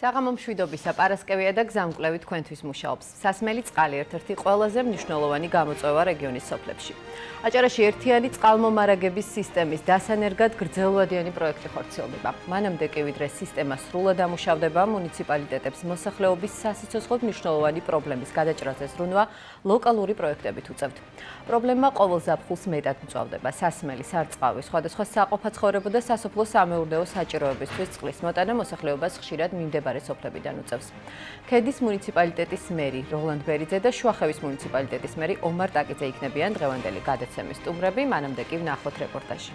საღამომშვიდობისა პარასკევია და გზამკვლევი თქვენთვის მუშაობს. Სასმელი წყალი ერთ-ერთი ყველაზე მნიშვნელოვანი გამოწვევა რეგიონის სოფლებში. აჭარაში ერთიანი წყალმომარაგების სისტემის დასანერგად გრძელვადიანი პროექტი ხორციელდება. მანამდე კი ვიდრე სისტემა სრულად ამუშავდება, მუნიციპალიტეტებს მოსახლეობის სასიცოცხლოდ მნიშვნელოვანი პრობლემის გადაჭრაზე ზრუნვა ლოკალური პროექტებით უწევთ. პრობლემა ყოველზაფხულს მეტად მწვავდება. სასმელი, სარწყავი, სხვადასხვა საყოფაცხოვრებო და სასოფლო-სამეურნეო საჭიროებისთვის წყლის მოტანა მოსახლეობას ხშირად მიმდება სოფლებიდან უწევს. ქედის მუნიციპალიტეტის მერი როლანდ ბერიძე და შუახევის მუნიციპალიტეტის მერი ომარ ტაკიძე იქნებიან დღევანდელი გადაცემის სტუმრები, მანამდე კი ვნახოთ რეპორტაჟი.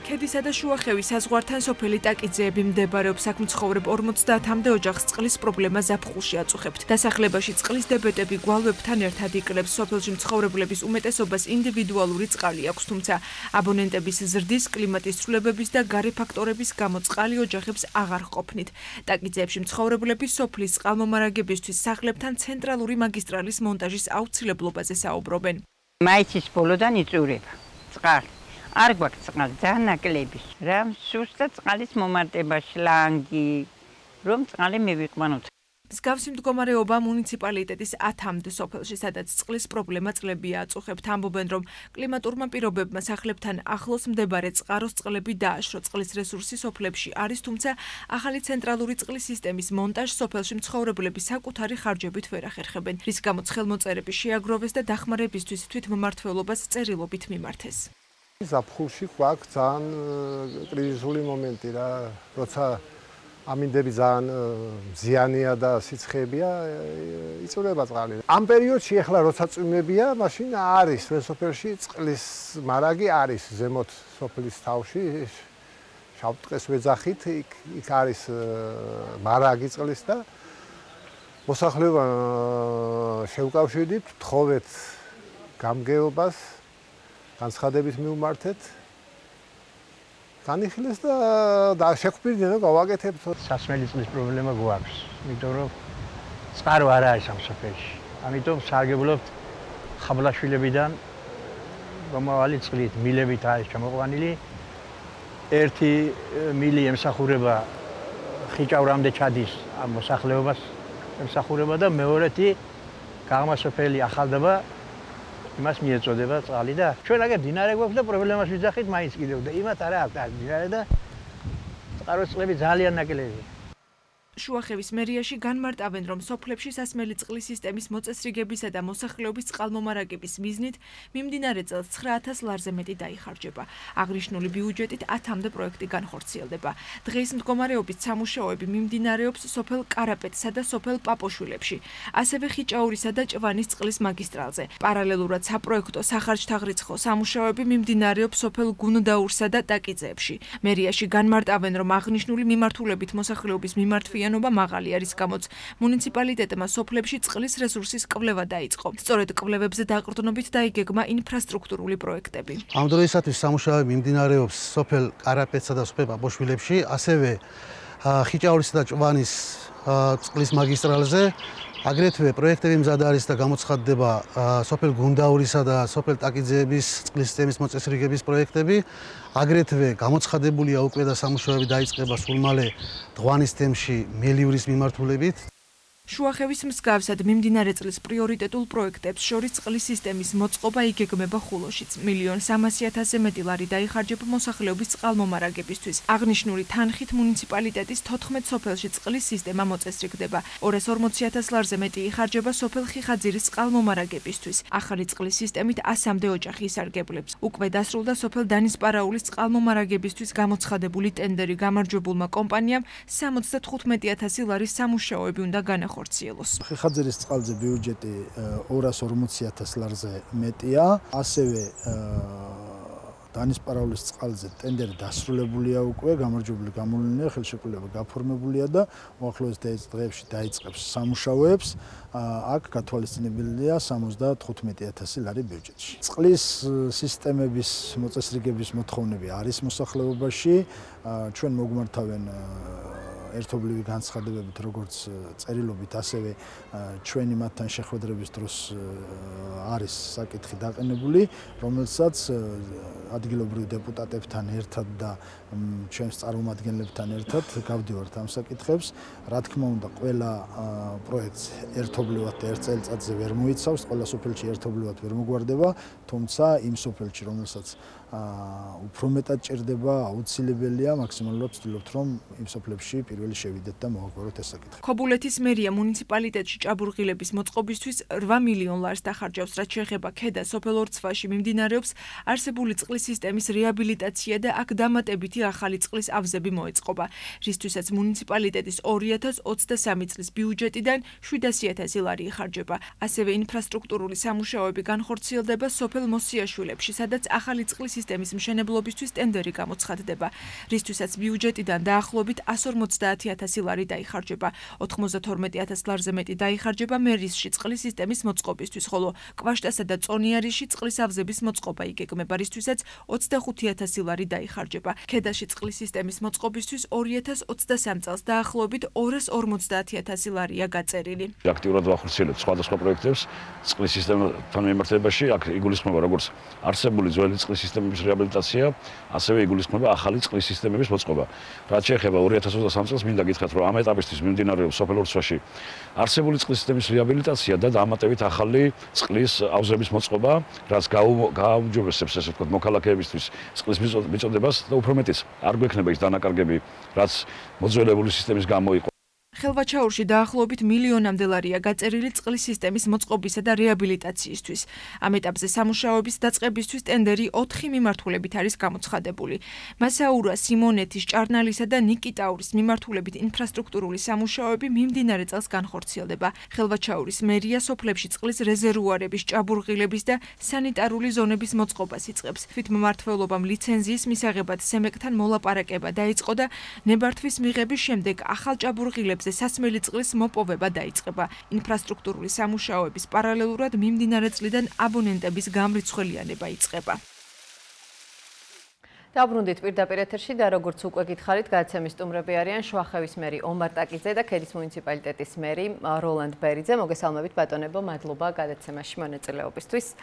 ქედისა და შუახევის საზღვართან სოფელი ტაკიძეები მდებარეობს. აქ მცხოვრებ 50-მდე ოჯახს წყლის პრობლემა ზაფხულში აწუხებთ. დასახლებაში წყლის დებეტები გვალვებთან ერთად იკლებს. სოფელში მცხოვრებლების უმეტესობას ინდივიდუალური წყალი აქვს, თუმცა აბონენტების ზრდის, კლიმატის ცვლილებების და გარე ფაქტორების გამო წყალი ოჯახებს აღარ ყოფნით. ტაკიძეებში მცხოვრებლები სოფლის წყალმომარაგებისთვის სახლებთან ცენტრალური მაგისტრალის მონტაჟის აუცილებლობაზე საუბრობენ. მაისის ბოლოდან იწურება წყალი. არ გვაქვს წყალი ძალიან ნაკლები. რამ სუსტად წყლის მომარტება, შლანგი, რომ წყალი მივიყვანოთ. მსგავსი მდგომარეობა მუნიციპალიტეტის 10-მდე სოფელში, სადაც წყლის პრობლემა წლებია აწუხებთ. ამბობენ, რომ კლიმატურმა პირობებმა სახლებთან ახლოს მდებარე წყაროს წყლები დააშრო. წყლის რესურსი სოფლებში არის, თუმცა ახალი ცენტრალური წყლის სისტემის მონტაჟს სოფელში მცხოვრებლები საკუთარი ხარჯებით ვერ ახერხებენ, რის გამოც ხელმოწერები შეაგროვეს და დახმარებისთვის თვითმმართველობას წერილობით მიმართეს. ზაფხულში გვაქვს ძალიან კრიზისული მომენტი რა, როცა ამინდები ძალიან ზიანია და სიცხეებია, იწურება წყალი. ამ პერიოდში ახლა როცა წვიმებია, მაშინ არის სოფელში წყლის მარაგი არის ზემოთ სოფლის თავში. შავტყეს ვეძახით, იქ არის მარაგი წყლის და მოსახლეობა შევკავშირდით, ვთხოვეთ გამგეობას. განცხადებით მიუმართეთ. განიხილეს და შეგვპირდნენ, რომ გავაკეთებთ. სასმელი წყლის პრობლემა გვაქვს, იმიტომ რომ წყარო არ არის ამ სოფელში. ამიტომ სარგებლობთ ხაბლაშვილებიდან მომავალი წყლით, მილებით არის გამოყვანილი. 1 მილი ემსახურება ხიჭავრამდე ჩადის ამ მოსახლეობას ემსახურება და მეორეთი გამასოფელი ახალდაბა იმას მიეწოდება წყალი და ჩვენ აგერ დინარე გვაქვს და პრობლემას ვიძახით მაინც კიდევ და იმათ არა აქვს დინარე და წყაროს წყლები ძალიან ნაკლებია. შუახევის მერიაში განმარტავენ, რომ სოფლებში სასმელი წყლის სისტემის მოწესრიგებისა და მოსახლეობის წყალმომარაგების მიზნით მიმდინარე წელს 9000 ლარზე მეტი დაიხარჯება. აღნიშნული ბიუჯეტით 10-მდე პროექტი განხორციელდება. დღეს მდგომარეობით სამუშაოები მიმდინარეობს სოფელ კარაპეტსა და სოფელ პაპოშვილებში, ასევე ხიჭაურისა და ჭვანის წყლის მაგისტრალზე. პარალელურად საპროექტო სახარჯთაღრიცხო სამუშაოები მიმდინარეობს სოფელ გუნდაურსა და ტაკიძეებში. მერიაში განმარტავენ, რომ აღნიშნული მიმართულებით მოსახლეობის მიმართვიან მაღალი არის, გამოც მუნიციპალიტეტმა სოფლებში წყლის რესურსის კვლევა დაიწყო. სწორედ კვლევებზე დაყრდნობით დაიგეგმა ინფრასტრუქტურული პროექტები. ამ დროისათვის სამუშაოები მიმდინარეობს სოფელ კარაპეტსა და სოფელ პაპოშვილებში, ასევე ხიჭაურისა და ჭვანის წყლის მაგისტრალზე. აგრეთვე პროექტები მზად არის და გამოცხადდება სოფელ გუნდაურისა და სოფელ ტაკიძეების წყლის სისტემის მოწესრიგების პროექტები. აგრეთვე გამოცხადებულია უკვე და სამუშაოები დაიწყება სულ მალე დღვანის თემში მელიურის მიმართულებით. შუახევის მსგავსად მიმდინარე წლის პრიორიტეტულ პროექტებს შორის წყლის სისტემის მოწყობა იგეგმება ხულოშიც. 1,300,000-ზე მეტი ლარი დაიხარჯება მოსახლეობის წყალმომარაგებისთვის. აღნიშნული თანხით მუნიციპალიტეტის 14 სოფელში წყლის სისტემა მოწესრიგდება. 240,000 ლარზე მეტი იხარჯება სოფელ ხიხაძირის წყალმომარაგებისთვის. ახალი წყლის სისტემით 100-მდე ოჯახი ისარგებლებს. უკვე დასრულდა სოფელ დანისპარაულის წყალმომარაგებისთვის გამოცხადებული ტენდერი. გამარჯვებულმა კომპანიამ 75,000 ლარის სამუშაოები უნდა განახორციელოს. ხიხაძირის წყალზე ბიუჯეტი 240,000 ლარზე მეტია, ასევე დანისპარაულის წყალზე ტენდერი დასრულებულია უკვე, გამარჯვებული გამოვლენილია, ხელშეკრულება გაფორმებულია და უახლოეს დღეებში დაიწყებს სამუშაოებს. აქ გათვალისწინებულია 75,000 ლარი ბიუჯეტში. წყლის სისტემების მოწესრიგების მოთხოვნები არის მოსახლეობაში. ჩვენ მოგვმართავენ ერთობლივი განცხადებებით, როგორც წერილობით, ასევე ჩვენი მათთან შეხვედრების დროს არის საკითხი დაყენებული, რომელსაც ადგილობრივ დეპუტატებთან ერთად და ჩვენს წარმომადგენლებთან ერთად გავდივართ ამ საკითხებს. Რა თქმა უნდა, ყველა პროექტს ერთობლივად ერთ წელიწადზე ვერ მოიცავს, ყველა სოფელში ერთობლივად ვერ მოგვარდება, თუმცა იმ სოფელში, რომელსაც უფრო მეტად ჭირდება, აუცილებელია მაქსიმალურად ვცდილობთ, რომ იმ სოფლებში პირველი შევიდეთ და მოვაგვაროთ ეს საკითხი. ქობულეთის მერია მუნიციპალიტეტში ჭაბურღილების მოწყობისთვის 8 მილიონ ლარს დახარჯავს, რაც შეეხება ქედა სოფელ ორცვაში მიმდინარეობს არსებული წყლის სისტემის რეაბილიტაცია და აქ დამატებითი ახალი წყლის ავზები მოეწყობა, რისთვისაც მუნიციპალიტეტის 2023 წლის ბიუჯეტიდან 700.000 ლარი იხარჯება. ასევე ინფრასტრუქტურული სამუშაოები განხორციელდება სოფელ მოსიაშვილებში, სადაც ახალი წყლის სისტემის მშენებლობისთვის ტენდერი გამოცხადდება, რისთვისაც ბიუჯეტიდან დაახლოებით 150.000 ლარი დაიხარჯება, 92.000 ლარზე მეტი დაიხარჯება მერისში წყლის სისტემის მოწყობისთვის, ხოლო კვაშტასა და წონიარიში წყლის ავზების მოწყობა იგეგმება, რისთვისაც 25.000 ლარი დაიხარჯება. ქედაში წყლის სისტემის მოწყობისთვის 2023 წელს დაახლოებით 250.000 ლარია გაწერილი. აქტიურად ვახორციელებთ სხვადასხვა პროექტებს წყლის სისტემთან მიმართებაში, აქ იგულისხმება როგორც არსებული ძველი წყლის სისტემის რეაბილიტაცია, ასევე იგულისხმება ახალი წყლის სისტემების მოწყობა. რაც შეეხება 2023 წელს, მინდა გითხრათ, რომ ამ ეტაპისთვის მიმდინარეობს სოფელ ორცვაში არსებული წყლის სისტემის რეაბილიტაცია და დამატებით ახალი წყლის ავზების მოწყობა, რაც გააუმჯობესებს, ესე ვთქვათ, მოქალაქეებისთვის წყლის მიწოდებას და უფრო მეტიც. არ გვექნება ის დანაკარგები, რაც მოძველებული სისტემის გამო იყო. ხელვაჩაურში დაახლოებით მილიონამდე ლარია გაწერილი წყლის სისტემის მოწყობისა და რეაბილიტაციისთვის. ამ ეტაპზე სამუშაოების დაწყებისთვის ტენდერი 4 მიმართულებით არის გამოცხადებული. მასაურა, სიმონეთის, ჭარნალისა და ნიკიტაურის მიმართულებით ინფრასტრუქტურული სამუშაოები მიმდინარე წელს განხორციელდება. ხელვაჩაურის მერია სოფლებში წყლის რეზერვუარების, ჭაბურღილების და სანიტარული ზონების მოწყობას იწყებს. თვითმმართველობამ ლიცენზიის მისაღებად სემეკთან მოლაპარაკება დაიწყო და ნებართვის მიღების შემდეგ ახალ ჭაბურღილებზე სასმელი წყლის მოპოვება დაიწყება. ინფრასტრუქტურული სამუშაოების პარალელურად მიმდინარე წლიდან აბონენტების გამრიცხველიანება იწყება. დაბრუნდით პირდაპირ ეთერში და როგორც უკვე გითხარით, გადაცემის სტუმრები არიან შუახევის მერი ომარ ტაკიძე და ქედის მუნიციპალიტეტის მერი როლანდ ბერიძე. მოგესალმებით ბატონებო, მადლობა გადაცემაში მონაწილეობისთვის.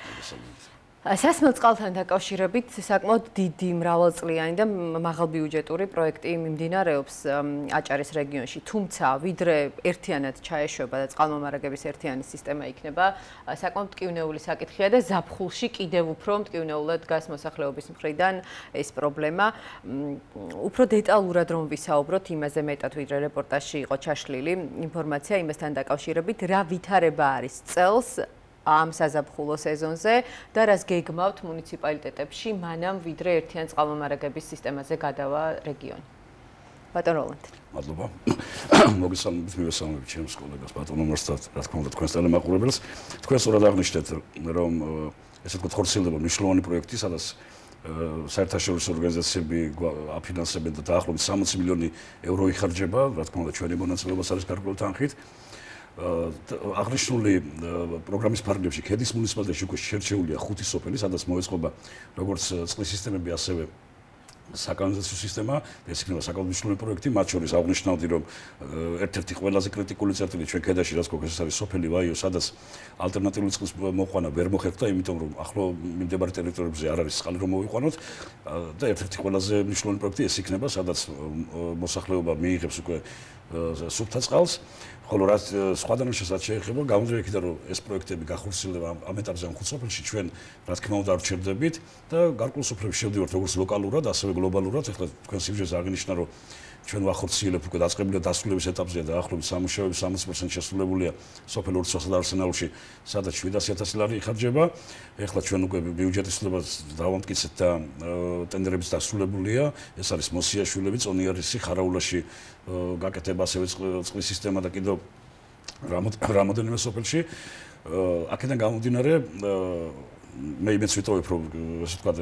სასმელ წყალთან დაკავშირებით საკმაოდ დიდი, მრავალწლიანი და მაღალბიუჯეტური პროექტი მიმდინარეობს აჭარის რეგიონში. თუმცა, ვიდრე ერთიანად ჩაეშვება და წყალმომარაგების ერთიანი სისტემა იქნება, საკმაოდ მტკივნეული საკითხია და ზაფხულში კიდევ უფრო მტკივნეულად გას მოსახლეობის მხრიდან ეს პრობლემა. უფრო დეტალურად რომ ვისაუბროთ, იმაზე მეტად ვიდრე რეპორტაჟში იყო ჩაშლილი ინფორმაცია იმასთან დაკავშირებით, რა ვითარება არის წელს ამ საზაფხულო სეზონზე და რას გეგმავთ მუნიციპალიტეტებში მანამ ვიდრე ერთიან წყალმომარაგების სისტემაზე გადავა რეგიონი. ბატონ როლანდ. მადლობა. მოგესალმებით მივესალმებით ჩემს კოლეგას ბატონ ომარს, რა თქმა უნდა თქვენს თანამაყურებელს. თქვენ სწორად აღნიშნეთ, რომ ესე ვთქვათ, ხორციელდება მნიშვნელოვანი პროექტი, სადაც საერთაშორისო ორგანიზაციები აფინანსებენ და დაახლოებით 60 მილიონი ევრო იხარჯება, რა თქმა უნდა ჩვენი მონაწილეობაც არის გარკვეული თანხით. აღნიშნული პროგრამის ფარგლებში ქედის მუნიციპალიტეტში უკვე შერჩეულია 5 სოფელი, სადაც მოეწყობა როგორც წყლის სისტემები, ასევე საკანალიზაციო სისტემა. ეს იქნება საკმაოდ მნიშვნელოვანი პროექტი, მათ შორის აღნიშნავდი, რომ ერთ-ერთი ყველაზე კრიტიკული წერტილი ჩვენ ქედაში, რაც გქონდეს, არის სოფელი ვაიო, სადაც ალტერნატიული წყლის მოყვანა ვერ მოხერხდა, იმიტომ რომ ახლო მიმდებარე ტერიტორიებზე არ არის წყალი, რომ მოვიყვანოთ, და ერთ-ერთი ყველაზე მნიშვნელოვანი პროექტი ეს იქნება, სადაც მოსახლეობა მიიღებს უკვე სუფთა წყალს. ხოლო რაც სხვა დანაშაულს რაც შეეხება, გამომდინარე იქიდან, რომ ეს პროექტები განხორციელდება ამ ეტაპზე ამ 5 სოფელში, ჩვენ რა თქმა უნდა არ ვჩერდებით და გარკვეულ სოფლებში შევდივართ როგორც ლოკალურად, ასევე გლობალურად. ახლა თქვენ სიუჟეტს აღინიშნა, რომ ჩვენ ვახორციელებთ უკვე დაწყებული და დასრულების ეტაპზეა დაახლოებით სამუშაოები 60% შესრულებულია სოფელ ორცვასა და არსენალში, სადაც 700.000 ლარი იხარჯება. ახლა ჩვენ უკვე ბიუჯეტის ცვლილებას დავამტკიცეთ და ტენდერებიც დასრულებულია. ეს არის მოსიაშვილები, წონიარისი, ხარაულაში გაკეთება ასევე წყლის სისტემა და კიდევ რამოდენიმე სოფელში. აქედან გამომდინარე, მე იმედს ვიტოვებ, რომ ასე ვთქვათ,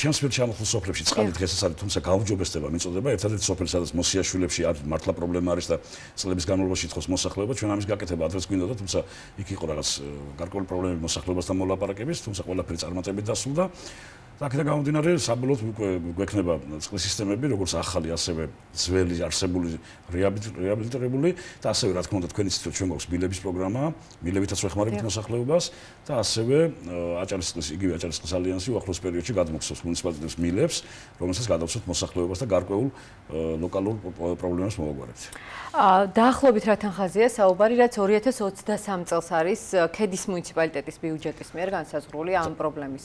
ჩემს მიერ ჩამოხილ სოფლებში წყალი დღესაც არის, თუმცა გაუმჯობესდება მიწოდება. ერთადერთი სოფელი, სადაც მოსიაშვილებში არის მართლა პრობლემა არის და წლების განმავლობაში ითხოვს მოსახლეობა, ჩვენ ამის გაკეთება ადრეც გვინდოდა, თუმცა იქ იყო რაღაც გარკვეული პრობლემები მოსახლეობასთან მოლაპარაკების, თუმცა ყველაფერი წარმატებით დასრულდა. Dacă te-am dinare, să aboluți cu ecneba. Sistemul bine, cu sahali, asebe, zveli, arsebuli, reabilitărebuli, ta asebe, dacă nu te cunoști, ce îngoți, bilebis programa, bilebita să facă mare, nu să clăubați, ta asebe, această sigilă, această alianță, o aclos perioadă, gata, mă spun, spate de mileps, românesc, gata, sunt măsă clăubați, garcoul, localul, probleme, mă ogoreți. Da, hlobit ratan hazie, sau barire, oriete, sau ți da sam țelsaris, kedis municipalitatis, biugetis, mergan, să zruli, am probleme,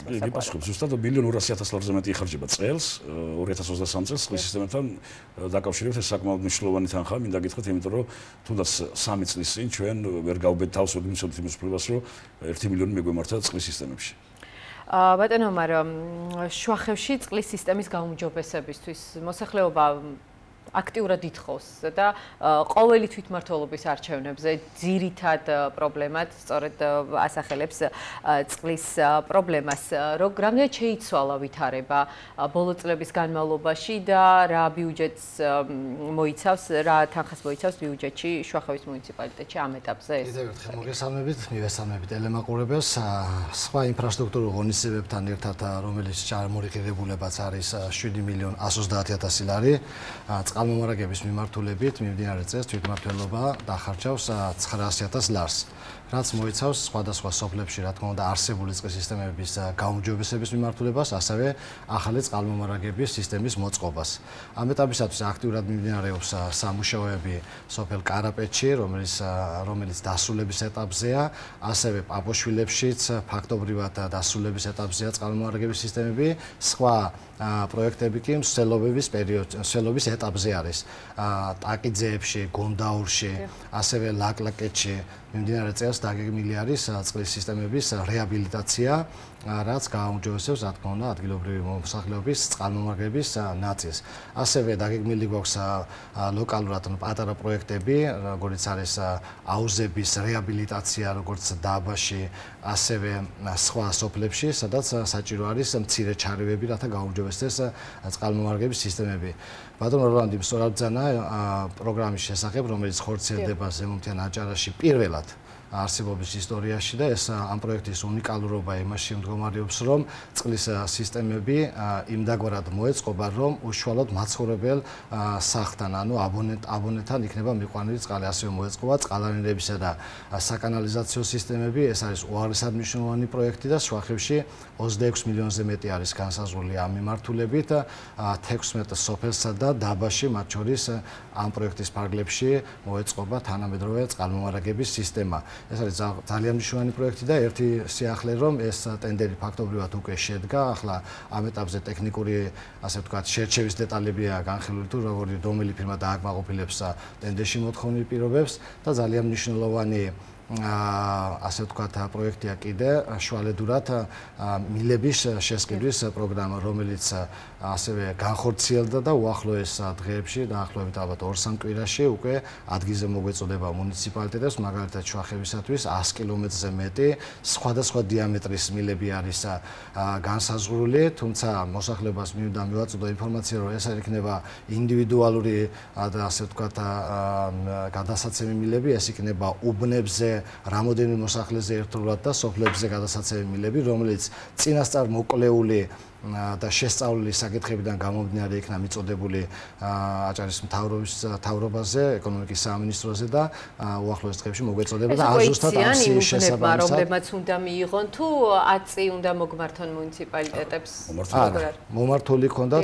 să nu răsiată slăbzemete i-a hărgibă țels, orieta sos de samțels, cu sistemul tău, dacă au șerifte, să acum nișlovan itan ham, inda gitrat emitoro, tu da samiți lisin, cioen, vergau betau, sau din săptămâni splivasro, ertimilion megu martat, cu sistemul și. Bătănă mare, șoaheșit, cu sistemul ca un job pe sebistuis, măsăhleoba, actiura dithos, da, ყოველი თვითმმართველობის არჩევნებზე ძირითად პრობლემად სწორედ ასახელებს წყლის პრობლემას. რამდენად შეიცვალა ვითარება ბოლო წლების განმავლობაში და რა ბიუჯეტს მოიცავს, რა თანხას მოიცავს ბიუჯეტში შუახევის მუნიციპალიტეტში ამ ეტაპზე? კიდევ ერთხელ მოგესალმებით, მივესალმებით ელემაყურებელს სხვა ინფრასტრუქტურულ ღონისძიებებთან ერთად, რომელიც ჩამორიყილებულებაც არის 7.130.000 ლარი. Წყალმომარაგების მიმართულებით მიმდინარე წელს თვითმმართველობა დახარჯავს 900.000 ლარს, რაც მოიცავს სხვადასხვა სოფლებში, რა თქმა უნდა, არსებული წყლის სისტემების გაუმჯობესების მიმართულებას, ასევე ახალი წყალმომარაგების სისტემის მოწყობას. ამ ეტაპისათვის აქტიურად მიმდინარეობს სამუშაოები სოფელ კარაპეტში, რომელიც დასრულების ეტაპზეა, ასევე პაპოშვილებშიც ფაქტობრივად დასრულების ეტაპზეა წყალმომარაგების სისტემები, სხვა პროექტები კი მსვლელობების პერიოდში ეტაპზე არის. ტაკიძეებში, გონდაურში, ასევე ლაკლაკეთში მიმდინარე წელს დაგეგმილი არის წყლის სისტემების რეაბილიტაცია, რაც გააუმჯობესებს, რა თქმა უნდა, ადგილობრივი მოსახლეობის წყალმომარაგების ნაწილს. ასევე დაგეგმილი გვაქვს ლოკალურად პატარა პროექტები, როგორც არის აუზების რეაბილიტაცია, როგორც დაბაში, ასევე სხვა სოფლებში, სადაც საჭირო არის მცირე ჩარევები, რათა გააუმჯობესდეს წყალმომარაგების სისტემები. ბატონო როლანდი, სწორად ბძანა პროგრამის შესახებ, რომელიც ხორციელდება ზემოთიან აჭარაში პირველად არსებობის ისტორიაში და ეს ამ პროექტის უნიკალურობა იმაში მდგომარეობს, რომ წყლის სისტემები იმდაგვარად მოეწყობა, რომ უშუალოდ მაცხოვრებელ სახლთან, ანუ აბონენტთან იქნება მიყვანილი წყალი, ასევე მოეწყობა წყალანერებისა და საკანალიზაციო სისტემები. ეს არის უაღრესად მნიშვნელოვანი პროექტი და შუახევში 26 მილიონზე მეტი არის განსაზღვრული ამ მიმართულებით 16 სოფელსა და დაბაში, მათ შორის ამ პროექტის ფარგლებში მოეწყობა თანამედროვე წყალმომარაგების სისტემა. ეს არის ძალიან მნიშვნელოვანი პროექტი და ერთი სიახლე, რომ ეს ტენდერი ფაქტობრივად უკვე შედგა. ახლა ამ ეტაპზე ტექნიკური, ასე ვთქვათ, შერჩევის დეტალებია განხილული, თუ რომელი ფირმა დააკმაყოფილებს ტენდერში მოთხოვნილ პირობებს და ძალიან მნიშვნელოვანი ასე ვთქვათ, პროექტია კიდე შუალედურად მილების შესყიდვის პროგრამა, რომელიც ასევე განხორციელდა და უახლოეს დღეებში, დაახლოებით ალბათ 2-3 კვირაში უკვე ადგილზე მოგვეწოდება მუნიციპალიტეტებს, მაგალითად შუახევისათვის 100 კილომეტრზე მეტი სხვადასხვა დიამეტრის მილები არის განსაზღვრული, თუმცა მოსახლეობას მინდა მივაწოდო ინფორმაცია, რომ ეს იქნება ინდივიდუალური, ასე ვთქვათ, გადასაცემი მილები, ეს იქნება უბნებზე რამოდენიმე მოსახლეზე ერთგულად და სოფლებზე გადასაცემი მილები, რომელიც წინასწარ მოკლეული და შესწავლილი საკითხებიდან გამომდინარე იქნა მიწოდებული აჭარის მთავრობაზე, ეკონომიკის სამინისტროზე და უახლოეს დღეებში მოგვეწოდება და ზუსტად ამ შესაბამისად რომლებმაც უნდა მიიღონ თუ 10 წელი უნდა მოგმართონ მუნიციპალიტეტებს მომართული ქონდა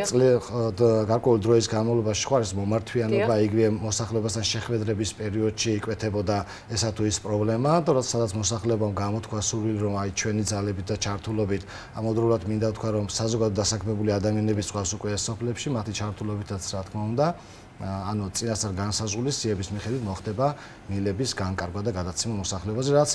გარკვეული დროის განმავლობაში, ხო, ეს მომართვიანობა იგივე მოსახლეობასთან შეხვედრების პერიოდში იკვეთებოდა ესა თუ ის პრობლემა, სადაც მოსახლეობამ გამოთქვა სურვილი, რომ აი ჩვენი ძალებით და ჩართულობით ამოდროულად მინდა თქვა, რომ საზოგადო დასაქმებული ადამიანების ხვალს უკვე სოფლებში მათი ჩართულობითაც, რა თქმა უნდა, ანუ წინასწარ განსაზღვრული სიების მიხედვით მოხდება მილების განკარგვა და გადაცემა მოსახლეობაზე, რაც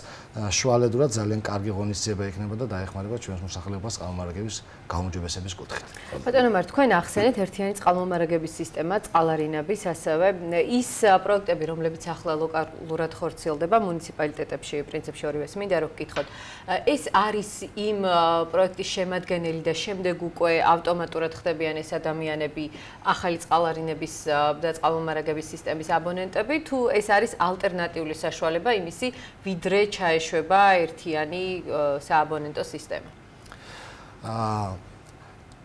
შუალედურად ძალიან კარგი ღონისძიება იქნება და დაეხმარება ჩვენს მოსახლეობას წყალმომარაგების გაუმჯობესების კუთხით. ბატონო მარ, თქვენ ახსენეთ ერთიანი წყალმომარაგების სისტემა, წყალარინების, ასევე ის პროექტები, რომლებიც ახლა ლოკალურად ხორციელდება მუნიციპალიტეტებში, პრინციპში ორივეს მინდა რომ გკითხოთ, ეს არის იმ პროექტის შემადგენელი და შემდეგ უკვე ავტომატურად ხდებიან ეს ადამიანები ახალი წყალარინების და წყალმომარაგების სისტემის აბონენტები, თუ ეს არის ალტერნატიული საშუალება იმისი, ვიდრე ჩაეშვება ერთიანი სააბონენტო სისტემა?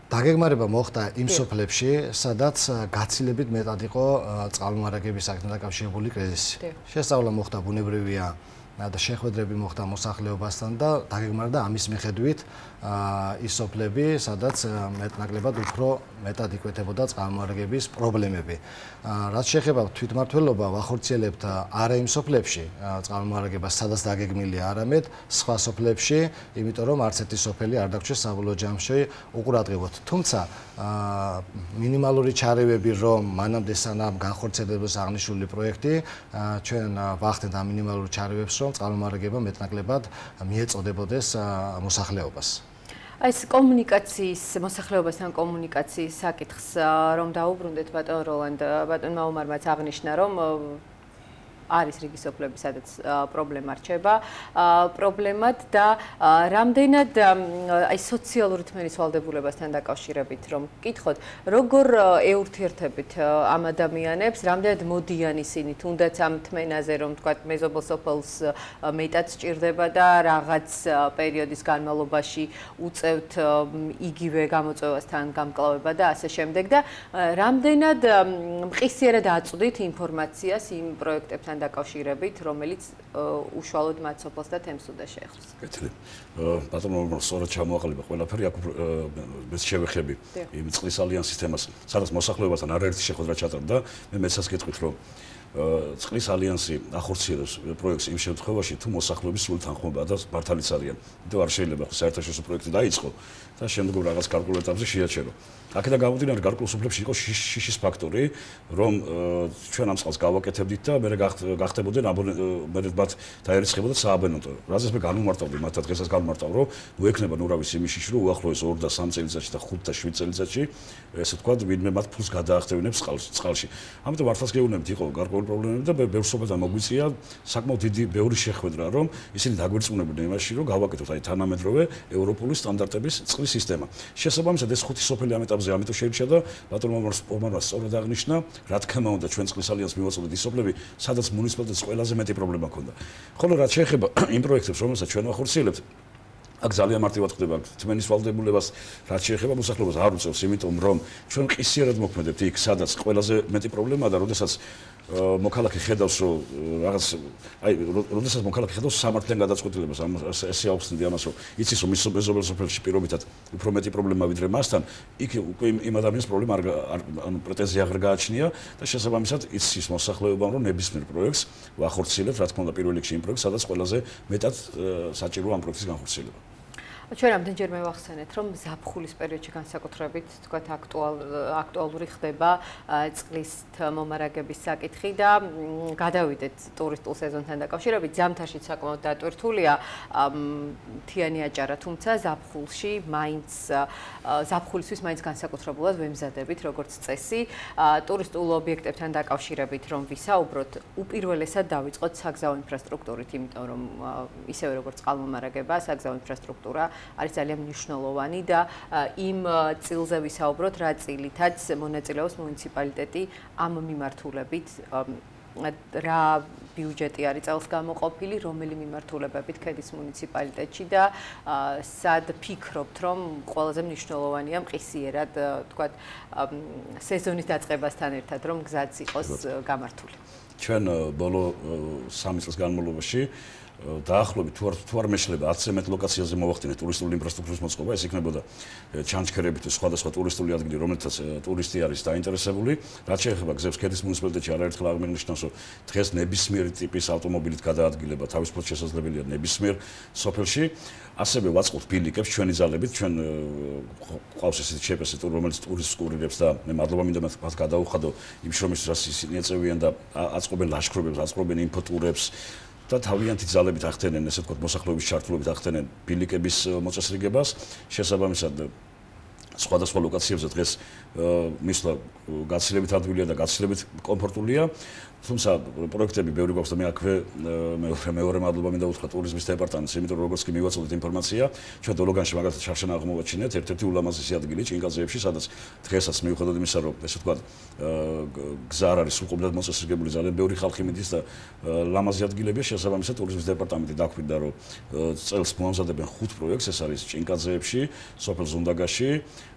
დაგეგმარება მოხდა იმ სოფლებში, სადაც გაცილებით მეტად იყო წყალმარაგების აქნა დაკავშირებული კრიზისი. Შესწავლა მოხდა ბუნებრივია და შეხვედრები მოხდა მოსახლეობასთან და დაგეგმარდა ამის მიხედვით ის სოფლები, სადაც მეტნაკლებად უფრო მეტად იკვეთებოდა წყალმარაგების პრობლემები. რაც შეეხება თვითმმართველობა, ვახორციელებთ არა იმ სოფლებში წყალმარაგებას, სადაც დაგეგმილია, არამედ სხვა სოფლებში, იმიტომ რომ არც ერთი სოფელი არ დაგჭირს საბოლოო ჯამში უყურადღებოდ. Თუმცა მინიმალური ჩარევები რომ მანამდე სანამ განხორციელდეს აღნიშნული პროექტი, ჩვენ ვახდენთ ამ მინიმალურ ჩარევებს, რომ წყალმარაგება მეტნაკლებად მიეწოდებოდეს მოსახლეობას. Այս კომუნიკაციის, მოსახლეობასთან კომუნიკაციის საკითხს რომ დაუბრუნდეთ ბატონ როლანდ, ბატონმა ომარმაც აღნიშნა, რომ არის რიგი სოფლები, სადაც პრობლემა რჩება, პრობლემად და რამდენად აი სოციალური თმენისვალდებულებასთან დაკავშირებით რომ გითხოთ, როგორ ეურთიერთებით ამ ადამიანებს, რამდენად მოდიან ისინი თუნდაც ამ თმენაზე, რომ თქვა მეზობელ სოფელს მეტად სჭირდება და რაღაც პერიოდის განმავლობაში უწევთ იგივე გამოწვევასთან გამკლავება და ასე შემდეგ და რამდენად მყისიერად აწვდით ინფორმაციას იმ პროექტებთან დაკავშირებით, რომელიც უშუალოდ მათ სოფელს და თემს უნდა შეეხოს. კეთილი. ბატონო, სწორად ჩამოაყალიბა ყველაფერი, აქ მეც შევეხები იმ წყლის ალიანსის თემას, სადაც მოსახლეობასთან არაერთი შეხვედრა ჩატარდა. მე მეცაც გეტყვით, რომ წყლის ალიანსი ახორციელებს პროექტს იმ შემთხვევაში, თუ მოსახლეობის სრული თანხმობა და მართალიც არიან. და არ შეიძლება ხო საერთაშორისო პროექტი დაიწყო და შემდგომ რაღაც გარკვეულ ეტაპზე შეაჩერო. აქედან გამომდინარე, გარკვეულ სოფლებში იყო შიშის ფაქტორი, რომ ჩვენ ამ წყალს გავაკეთებდით და მე გახდებოდნენ აბონენტებად დაერიცხებოდა სააბონენტო. რაზეც მე განუმარტავდი მათ და დღესაც განუმარტავ, რომ მოექნება ნურავის იმ შიში, რომ უახლოეს 2 და 3 წელიწადში და 5 და 7 წელიწადში, ესე ვთქვათ, ვინმე მათ ფულს გადაახდევინებს წყალში. ამიტომ მართლაც გეუბნებით, იყო გარკვეული პრობლემები და ბევრ სოფელს ამოგვიწია საკმაოდ დიდი ბევრი შეხვედრა, რომ ისინი დაგვერწმუნებდნენ იმაში, რომ გავაკეთოთ აი თანამედროვე ევროპული სტანდარტების წყლის სისტემა. შესაბამისად, ეს 5 სოფელი ამ ეტაპზე ამიტომ შეირჩა და ბატონმა ომარმა სწორად აღნიშნა, რა თქმა უნდა, ჩვენ წყლის ალიანსს მივაწოდეთ ის სოფლები, სადაც მუნიციპალიტეტს ყველაზე მეტი პრობლემა ჰქონდა. ხოლო რაც შეეხება იმ პროექტებს, რომელსაც ჩვენ ახორციელებთ, აქ ძალიან მარტივად ხდება თმენისვალდებულებას, რაც შეეხება მოსახლეობას არ უწევს, იმიტომ რომ ჩვენ ყისიერად მოქმედებთ იქ, სადაც ყველაზე მეტი პრობლემაა და როდესაც მოქალაქე ხედავს, რომ რაღაც აი, როდესაც მოქალაქე ხედავს სამართლიან გადაწყვეტილებას, ესე ავხსნიდი ამას, რომ იცის, რომ ის მეზობელ სოფელში პირობითად უფრო მეტი პრობლემა ვიდრე მასთან, იქ უკვე იმ ადამიანს პრობლემა ანუ პრეტენზია აღარ გააჩნია და შესაბამისად იცის მოსახლეობამ, რომ ნებისმიერ პროექტს ვახორციელებთ, რა თქმა უნდა, პირველ რიგში იმ პროექტს, სადაც ყველაზე მეტად საჭიროა ამ პროექტის განხორციელება. Ჩვენ რამდენჯერმე ვახსენეთ, რომ ზაფხულის პერიოდში განსაკუთრებით, თქვათ, აქტუალური ხდება წყლის მომარაგების საკითხი და გადავიდეთ ტურისტულ სეზონთან დაკავშირებით. ზამთარში საკმაოდ დატვირთულია მთიანი აჭარა, თუმცა ზაფხულში მაინც ზაფხულისთვის მაინც განსაკუთრებულად ვემზადებით, როგორც წესი, ტურისტულ ობიექტებთან დაკავშირებით, რომ ვისაუბროთ, უპირველესად დავიწყოთ საგზაო ინფრასტრუქტურით, იმიტომ რომ ისევე როგორც წყალმომარაგება, საგზაო ინფრასტრუქტურა არის ძალიან მნიშვნელოვანი და იმ წილზე ვისაუბროთ, რა წილითაც მონაწილეობს მუნიციპალიტეტი ამ მიმართულებით, რა ბიუჯეტი არის წელს გამოყოფილი, რომელი მიმართულებებით ქედის მუნიციპალიტეტში და სად ფიქრობთ, რომ ყველაზე მნიშვნელოვანია მყისიერად, თქვათ, სეზონის დაწყებასთან ერთად, რომ გზაც იყოს გამართული. ჩვენ ბოლო 3 წლის განმავლობაში დაახლოებით თუ არ მეშლება 10-ზე მეტ ლოკაციაზე მოვახდინეთ ტურისტული ინფრასტრუქტურის მოწყობა, ეს იქნებოდა ჩანჩქერებით სხვადასხვა ტურისტული ადგილი, რომელთაც ტურისტი არის დაინტერესებული. რაც შეეხება გზებს, ქედის მუნიციპალიტეტში არაერთხელ აღმოჩნდა, რომ დღეს ნებისმიერი ტიპის ავტომობილით გადაადგილება თავისუფლად შესაძლებელია ნებისმიერ სოფელში. ასევე ვაწყობთ ბილიკებს ჩვენი ძალებით, ჩვენ გვყავს ესეთი შეფასი, რომელიც ტურისტს კურირებს და მე მადლობა მინდა მათ გადაუხადო იმ შრომისთვის, რაც ისინი ეწევიან და აწყობენ ლაშქრობებს, აწყობენ ინფოტურებს და თავიანთი ძალებით ახდენენ, ესე ვთქვათ, მოსახლეობის ჩართულობით ახდენენ ბილიკების მოწესრიგებას. შესაბამისად, სხვადასხვა ლოკაციებზე დღეს მისვლა გაცილებით ადვილია და გაცილებით კომფორტულია. თუმცა პროექტები ბევრი გვაქვს და მე აქვე მეორე მადლობა მინდა უთხრა ტურიზმის დეპარტამენტს, იმიტომ რომ როგორც კი მივაწოდეთ ინფორმაცია, ჩვენ დოლოგანში მაგალითად შარშანა აღმოვაჩინეთ, ერთ-ერთი ულამაზესი ადგილი ჭინგაძეებში, სადაც დღესაც მივხვდით იმისა, რომ ესე ვთქვათ, გზა არ არის უყურადღოდ მოწესრიგებული, ძალიან ბევრი ხალხი მიდის და ლამაზი ადგილებია. შესაბამისად, ტურიზმის დეპარტამენტი დაგვიკვირდა, რომ წელს მომზადებენ 5 პროექტს, ეს არის ჭინგაძეებში, სოფელ ზუნდაგაში,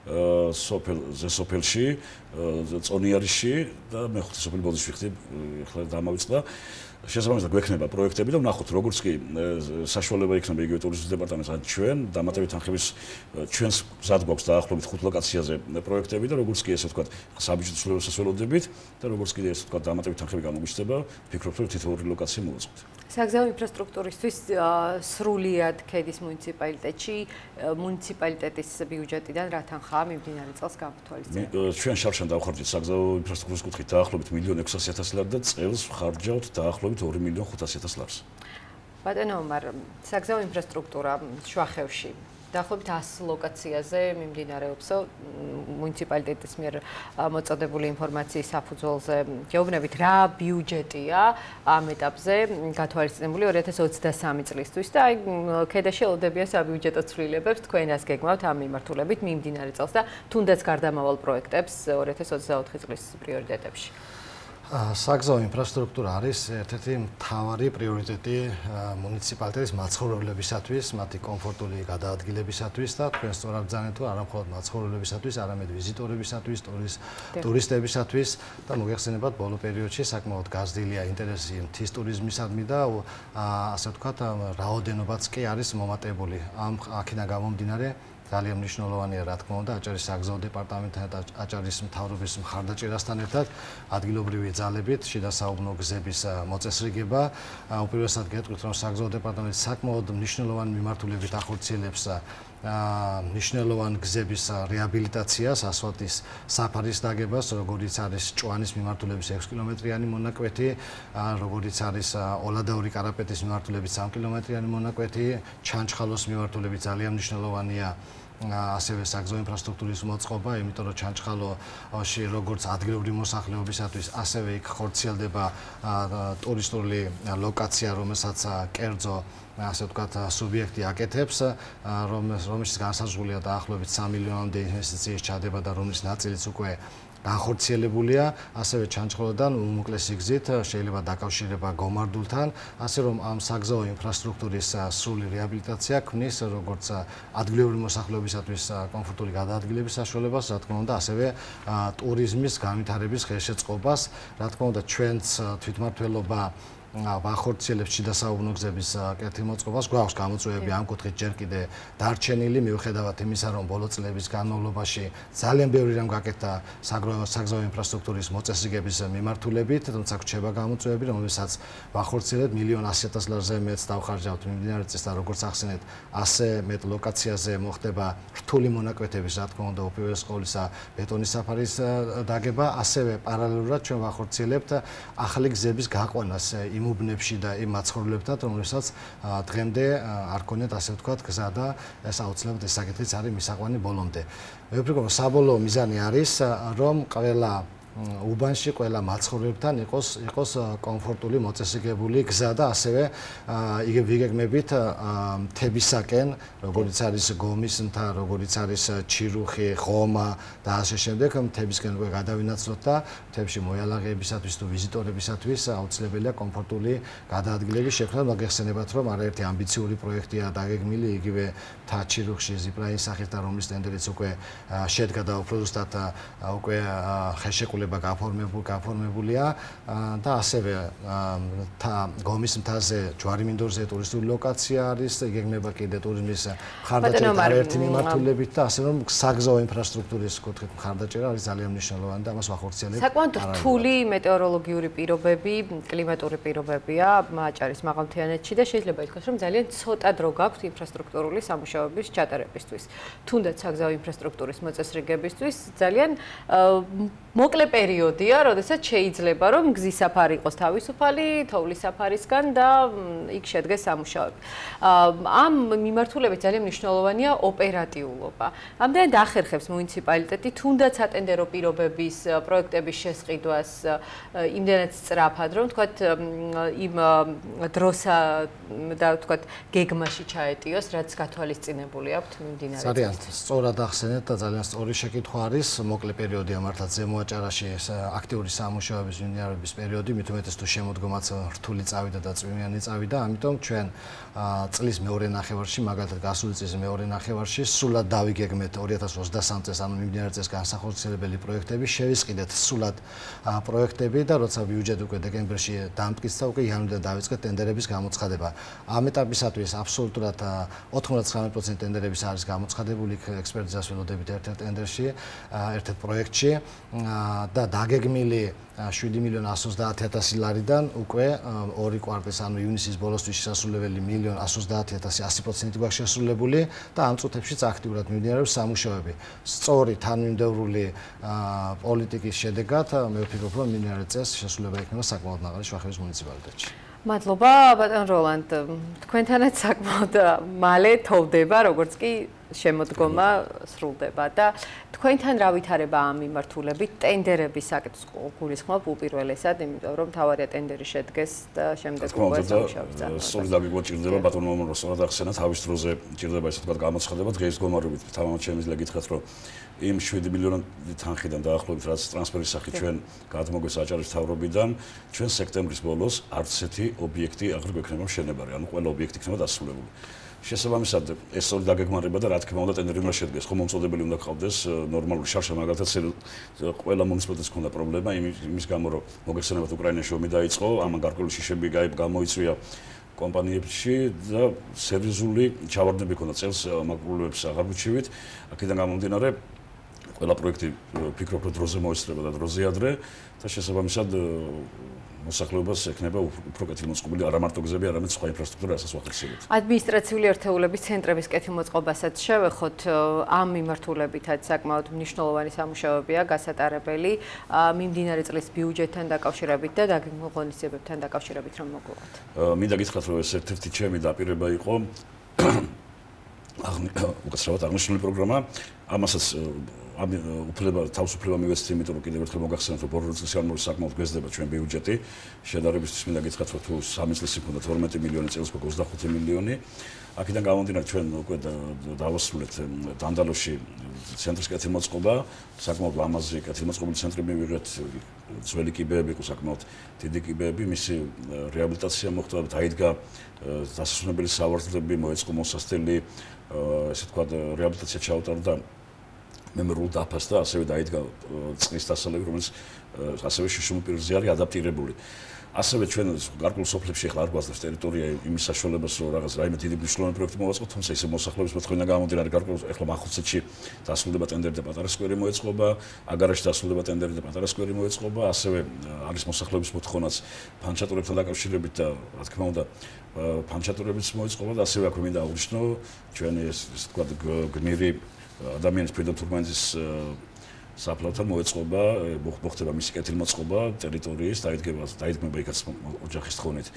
ზესოფელში წონიარში და მეხუთე სოფელი ბოდიში ვიხდი ახლა დამავიწყდა შესაბამისად გვექნება პროექტები და ვნახოთ როგორც კი საშუალება იქნება იგივე ტურიზმის დეპარტამენტთან ჩვენ დამატებით თანხების ჩვენს მზად გვაქვს დაახლოებით 5 ლოკაციაზე პროექტები და როგორც კი ესე ვთქვათ საბიუჯეტო სულებს ველოდებით და როგორც კი ესე ვთქვათ დამატებით თანხები გამოგვიჩნდება ვფიქრობ რომ თითოეული ლოკაცია მოვაწყოთ Saxau infrastructuristvis sruliad kedis municipalitetchi municipalitetis byudjetidan ra tanxaa mimdinari tsels gavtvalistevt. Ჩვენ შარშან დავხარჯეთ Saxau infrastructuris კუთხით დაახლოებით 1.600.000 ლარი და წელს ხარჯავთ დაახლოებით 2.500.000 ლარს. ბატონო, მაგრამ Saxau infrastructura შუახევში დაახლოებით 100 ლოკაციაზე მიმდინარეობსო მუნიციპალიტეტის მიერ მოწოდებული ინფორმაციის საფუძველზე გეუბნებით რა ბიუჯეტია ამ ეტაპზე გათვალისწინებული 2023 წლისთვის და აი ქედაში ელოდებია საბიუჯეტო ცვლილებებს თქვენას გეგმავთ ამ მიმართულებით მიმდინარე წელს და თუნდაც გარდამავალ პროექტებს 2024 წლის პრიორიტეტებში Saxau infrastructura არის ერთ-ერთი მთავარი პრიორიტეტი მუნიციპალიტეტის მაცხოვრებლებისათვის, მათი კომფორტული გადაადგილებისათვის და თქვენ სწორად ბძანეთ თუ არა მხოლოდ მაცხოვრებლებისათვის, არამედ ვიზიტორებისათვის, ტურისტებისათვის და მოგეხსენებათ ბოლო პერიოდში საკმაოდ გაზრდილია ინტერესი მთის ტურიზმისადმი და ასე ვთქვათ, რაოდენობაც კი არის მომატებული ამ აქედან გამომდინარე ძალიან მნიშვნელოვანია რა თქმა უნდა აჭარის საგზაო დეპარტამენტთან და აჭარის მთავრობის მხარდაჭერასთან ერთად ადგილობრივი ძალებით შიდა საუბნო გზების მოწესრიგება უპირველესად გეტყვით რომ საგზაო დეპარტამენტი საკმაოდ მნიშვნელოვანი მიმართულებით ახორციელებს მნიშვნელოვან გზების რეაბილიტაციას, ასფალტის საფარის დაგებას, როგორიც არის ჭვანის მიმართულების 6 კილომეტრიანი მონაკვეთი, როგორიც არის ოლადაური კარაპეტის მიმართულებით 3 კილომეტრიანი მონაკვეთი, ჩანჩხალოს მიმართულებით ძალიან მნიშვნელოვანია ასევე საგზაო ინფრასტრუქტურის მოწყობა, იმიტომ რომ ჩანჩხალოში როგორც ადგილობრივი მოსახლეობისათვის, ასევე იქ ხორციელდება ტურისტული ლოკაცია, რომელსაც კერძო ასე ვთქვათ სუბიექტი აკეთებს, რომელიც განსაზღვრულია დაახლოებით 3 მილიონამდე ინვესტიციის ჩადება და რომლის ნაწილიც უკვე განხორციელებულია, ასევე ჩანჩხალოდან უმოკლესი გზით შეიძლება დაკავშირება გომარდულთან, ასე რომ ამ საგზაო ინფრასტრუქტურის სრული რეაბილიტაცია ქმნის როგორც ადგილობრივი მოსახლეობისათვის კომფორტული გადაადგილების საშუალებას, რა თქმა უნდა, ასევე ტურიზმის განვითარების ხელშეწყობას, რა თქმა უნდა, ჩვენც თვითმმართველობა ახორციელებს შიდა საუბნო გზების კეთილმოწყობას, გვაქვს გამოწვევები ამ კუთხით ჯერ კიდე დარჩენილი, მიუხედავად იმისა, რომ ბოლო წლების განმავლობაში ძალიან ბევრი რამ გაკეთდა საგზაო ინფრასტრუქტურის მოწესრიგების მიმართულებით, თუმცა გვჩება გამოწვევები, რომელსაც ვახორციელებთ 1.100.000 ლარზე მეტს დავხარჯავთ მიმდინარე წელს და როგორც ახსენეთ, 100 მეტ ლოკაციაზე მოხდება რთული მონაკვეთების, რა თქმა უნდა, უპირველეს ყოვლისა ბეტონის საფარის დაგება, ასევე პარალელურად ჩვენ ვახორციელებთ ახალი გზების გაყვანას უბნებში და იმ მაცხოვრებლებთან, რომელსაც დღემდე არ ქონიათ ასე ვთქვათ გზა და ეს აუცილებლად ეს საკითხიც არის მისაყვანი ბოლომდე. მე ვფიქრობ, რომ საბოლოო მიზანი არის, რომ ყველა უბანში ყველა მაცხოვრებთან იყოს კომფორტული მოწესრიგებული გზა და ასევე ვიგეგმებით მთებისაკენ, როგორც არის გომის მთა, როგორც არის ჩირუხი, ღომა და ასე შემდეგ, მთებისკენ უკვე გადავინაცვლოთ და მთებში მოიალაღეებისათვის თუ ვიზიტორებისათვის აუცილებელია კომფორტული გადაადგილების შექმნა. მოგეხსენებათ, რომ არაერთი ამბიციური პროექტია დაგეგმილი იგივე მთა ჩირუხში ზიპლაინის სახით და რომლის ტენდერიც უკვე შედგა და უფრო ზუსტად უკვე ხელშეკრულება გაფორმებულია და ასევე გომის მთაზე ჯვარიმინდორზე ტურისტული ლოკაცია არის, იგეგმება კიდე ტურიზმის მხარდაჭერა ერთი მიმართულებით და ასე რომ საგზაო ინფრასტრუქტურის კუთხით მხარდაჭერა არის ძალიან მნიშვნელოვანი და ამას ვახორციელებთ. საკმაოდ რთული მეტეოროლოგიური პირობები, კლიმატური პირობებია აჭარის მაღალმთიანეთში და შეიძლება ითქვას, რომ ძალიან ცოტა დრო გაქვთ ინფრასტრუქტურული სამუშაოების ჩატარებისთვის. თუნდაც საგზაო ინფრასტრუქტურის მოწესრიგებისთვის ძალიან მოკლე პერიოდია, როდესაც შეიძლება რომ გზის საფარი იყოს თავისუფალი, თოვლის საფარისგან და იქ შედგეს სამუშაოები. ამ მიმართულებით ძალიან მნიშვნელოვანია ოპერატიულობა. ამდენად ახერხებს მუნიციპალიტეტი თუნდაც ატენდერო პირობების პროექტების შესყიდვას იმდენად სწრაფად, რომ თქვათ იმ დროსა და თქვათ გეგმაში ჩაეტიოს, რაც გათვალისწინებული აქვთ მიმდინარე წელს. სწორად ახსენეთ და ძალიან სწორი შეკითხვა არის, მოკლე პერიოდია მართლაც ზემო აჭარაში proiecte da dagegmili 7 milioane asociați de atâțilaridan, ucue oricu arpesanul Unisys bolostul și săsuleveli milion asociați de atâți 80% cu așa sulebule, da am tot efectiv activurat milioane samușoabe. Sorry, tânmim de urule politici și de gata, mi-au picat milioane de atâți și săsuleveli nu s-a cunoscut năgări și așez municipalități. Matloba, bătân Roland, cu internet s-a cunoscut male tot de barogorski. Შემოდგომა სრულდება და თქვენთან რა ვითარებაა მიმართულებით ტენდერების საკითხს გულისხმობ უპირველესად, იმიტომ რომ თავარია ტენდერი შედგეს და შემდეგ უკვე სამუშაოა. სწორედ ამგვიჭირდება ბატონო მომროს, სწორედ ახსენა თავის დროზე ჭირდება ესე თქვა გამოცხადება დღეს გომარობით. თამამად შემიძლია გითხრათ რომ იმ 7 მილიონი თანხიდან დაახლოებით რაც ტრანსფერის სახით ჩვენ გადმოგვეს აჭარის მთავრობიდან, ჩვენ სექტემბრის ბოლოს არც ერთი ობიექტი აღარ გვექნება მშენებარე, ანუ ყველა ობიექტი იქნება დასრულებული. შესაბამისად, ეს სწორი დაგეგმარება და რა თქმა უნდა ტენდერი უნდა შედგეს. ხომ მომწოდებელი უნდა გყავდეს ნორმალური შარშა, მაგალითად ყველა მუნიციპალიტეტს ჰქონდა პრობლემა იმის გამო, რომ მოგეხსენებათ უკრაინაში ომი დაიწყო, ამან გარკვეული შიშები გამოიწვია კომპანიებში და სერიოზული ჩავარდნები ჰქონდა წელს მაკლულებს აღარ ვუჩივით. აქედან გამომდინარე ყველა პროექტი ფიქრობ რომ დროზე მოისწრება და დროზე ადრე და შესაბამისად მოსახლეობას ექნება უფრო კეთილმოწყობილი არა მარტო გზები, არამედ სხვა ინფრასტრუქტურა, რასაც ვახერხებთ. ადმინისტრაციული ერთეულების ცენტრების კეთილმოწყობასაც შევეხოთ, ამ მიმართულებითაც საკმაოდ მნიშვნელოვანი სამუშაოებია გასატარებელი მიმდინარე წლის ბიუჯეტთან დაკავშირებით და დაგმოყოლისებებთან დაკავშირებით რომ მოგვიყოთ. მინდა გითხრათ რომ ეს ერთ-ერთი ჩემი დაპირება იყო უკაცრავად აღნიშნული პროგრამა, ამასაც უფლება თავისუფლება მივეცით, იმიტომ რომ კიდევ ერთხელ მოგახსენებთ, რომ 2 წლის განმავლობაში საკმაოდ გვესდება ჩვენ ბიუჯეტი. შედარებისთვის მინდა გითხრათ, რომ თუ 3 წელს იქონდა 12 მილიონი, წელს უკვე 25 მილიონი. აქედან გამომდინარე, ჩვენ უკვე დავასრულეთ დანდალოში ცენტრის კეთილმოწყობა, საკმაოდ ლამაზი კეთილმოწყობილი ცენტრი მივიღეთ, ძველი კიბეები იყო საკმაოდ დიდი კიბეები, მისი რეაბილიტაცია მოხდა, დაიდგა დასასვენებელი სავარძლები, მოეწყო მოსასწრელი, ესე თქვა რეაბილიტაცია ჩაუტარდა. Memorul da pasta, aseve da idga, scrisă să le grumez, aseve și șumul pirziari adaptirebuli. Aseve cine, garcul sople și clar, bază de teritorie, imisașole băsor, agazrai, metide biciulon, proiecte moasco, tom se moasco, băsor, bătrâni gama, din garcul, eclamaxul se ci, tasul de batender de patare scoare moascoba, agaraș tasul de batender de patare scoare moascoba, aseve, aris moasco, băsor, bătrânați, panchatul de tălac, și rebita, atcmanda, panchatul de băsor, moascoba, aseve acum da urșno, cine este cu gmiri. ადამიანის პირდაპირ საფლავთან მოეწყობა, მოხდება მისი კეთილმოწყობა ტერიტორიის, დაიდგება იქაც ოჯახის თხოვნით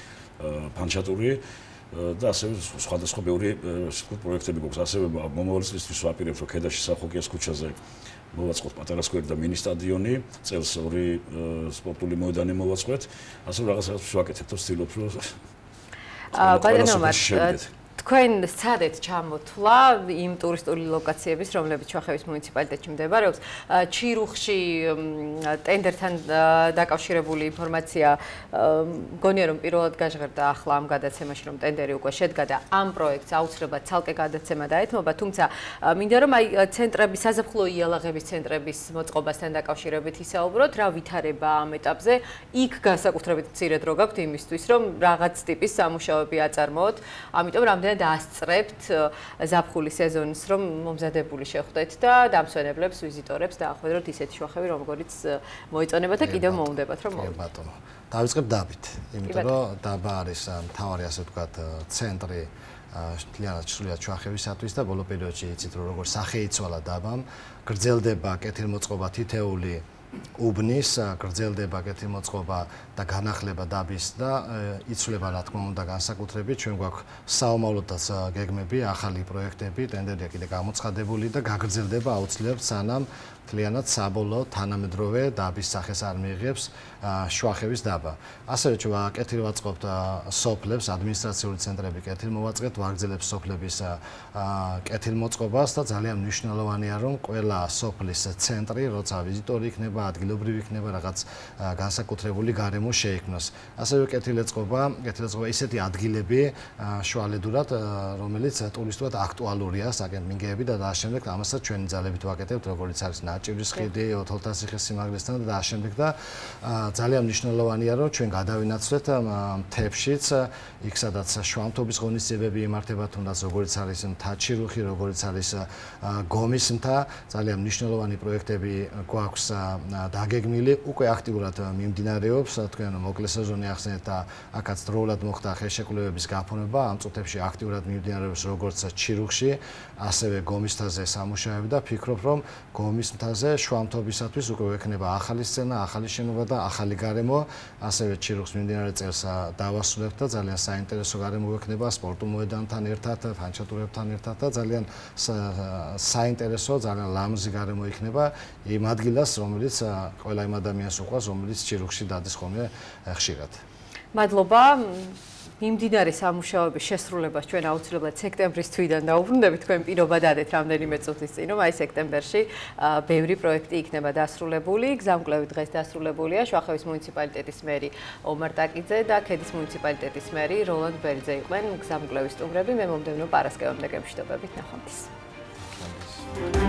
ფანჩატური და ასევე სხვადასხვა ბევრი პროექტები გვაქვს. ასევე მომავალი წლისთვის ვაპირებთ, რომ ქედაში სახოკიას ქუჩაზე მოვაწყოთ პატარა სკვერი და მინი სტადიონი, წელს 2 სპორტული მოედანი მოვაწყოთ. ასე რაღაცას ვაკეთებთ, ვცდილობთ რომ თქვენ სადეთ ჩამოთვლა იმ ტურისტული ლოკაციების, რომლებიც შუახევის მუნიციპალიტეტში მდებარეობს. ჩირუხში ტენდერთან დაკავშირებული ინფორმაცია მგონია რომ პირველად გაჟღერდა ახლა ამ გადაცემაში, რომ ტენდერი უკვე შედგა და ამ პროექტს აუცილებლად ცალკე გადაცემა დაეთმობა, თუმცა მინდა რომ აი ცენტრების საზაფხულო იალაღების ცენტრების მოწყობასთან დაკავშირებით ისაუბროთ, რა ვითარება ამ ეტაპზე. იქ განსაკუთრებით მცირე დრო გაქვთ იმისთვის, რომ რაღაც ტიპის სამუშაოები აწარმოოთ. ამიტომ რამ და ასწრებთ ზაფხულის სეზონს, რომ მომზადებული შეხვდეთ და დამსვენებლებს, ვიზიტორებს დაახვედროთ ისეთი შუახევი, როგორიც მოიწონება და კიდევ მოუნდებათ, რომ მოვიდეთ. ბატონო, დავიწყებ დაბით, იმიტომ რომ დაბა არის მთავარი, ასე ვთქვათ, ცენტრი თლიანად სულიად შუახევისათვის და ბოლო პერიოდში იცით, რომ როგორ სახეიცვალა დაბამ, გრძელდება კეთილმოწყობა თითეული უბნის, გრძელდება კეთილმოწყობა და განახლება დაბის და იცვლება რა თქმა უნდა განსაკუთრებით. ჩვენ გვაქვს საომავლოდაც გეგმები, ახალი პროექტები, ტენდერია კიდე გამოცხადებული და გაგრძელდება აუცილებლად სანამ Clientat sabulot, თანამედროვე დაბის სახეს არ მიიღებს შუახევის დაბა. Ასევე ჩუვა კეთილმოწყობთა სოფლებს, ადმინისტრაციული ცენტრები კეთილმოვაწყეთ, ვაგრძელებს სოფლების კეთილმოწყობას და ძალიან მნიშვნელოვანია, რომ ყველა სოფლის ცენტრი, როცა ვიზიტორი იქნება, ადგილობრივი იქნება, რაღაც განსაკუთრებული გარემო შეიქმნოს. ასევე კეთილეწყობა ისეთი ადგილები შუალედურად, რომელიც ტურისტულად აქტუალურია, საგემინგეები და ამავდროულად ამასაც ჩვენი ძალებით ვაკეთებთ, როგორც არის ჭივრის ხიდი, ოთოლთა ციხის სიმაღლესთან და ამ შემდეგ და ძალიან მნიშვნელოვანია, რომ ჩვენ გადავინაცვლეთ თებშიც, იქ სადაც შუამთობის ღონისძიებები იმართება, თუნდაც როგორც არის მთაჩი რუხი, როგორც არის გომის მთა, ძალიან მნიშვნელოვანი პროექტები გვაქვს დაგეგმილი, უკვე აქტიურად მიმდინარეობს, თქვენ მოკლე სეზონი ახსენეთ და აქაც დროულად მოხდა ხელშეკრულებების გაფორმება, ამ წუთებში აქტიურად მიმდინარეობს როგორც ჩირუხში, ასევე გომის მთაზე სამუშაოები და ფიქრობ, რომ გომის მთაზე შუამთობისათვის უკვე ექნება ახალი სცენა, ახალი შენობა და ახალი გარემო. ასევე ჩირუხს მიმდინარე წელს დავასრულებთ და ძალიან საინტერესო გარემო ექნება სპორტულ მოედანთან ერთად, ფანჩატურებთან ერთად და ძალიან საინტერესო, ძალიან ლამაზი გარემო იქნება იმ ადგილას, რომელიც ყველა იმ ადამიანს უყვარს, რომელიც ჩირუხში დადის ხოლმე ხშირად. მადლობა. Მიმდინარე სამუშაოების შესრულებას ჩვენ აუცილებლად სექტემბრის თვიდან დაუბრუნდებით, თქვენ პირობა დადეთ რამდენიმე წუთის წინ, რომ აი სექტემბერში ბევრი პროექტი იქნება დასრულებული, გზამკვლევი დღეს დასრულებულია, შუახევის მუნიციპალიტეტის მერი ომარ ტაკიძე და ქედის მუნიციპალიტეტის მერი როლანდ ბერძე იყვნენ გზამკვლევის სტუმრები, მე მომდევნო პარასკევამდე გემშვიდობებით, ნახვამდის.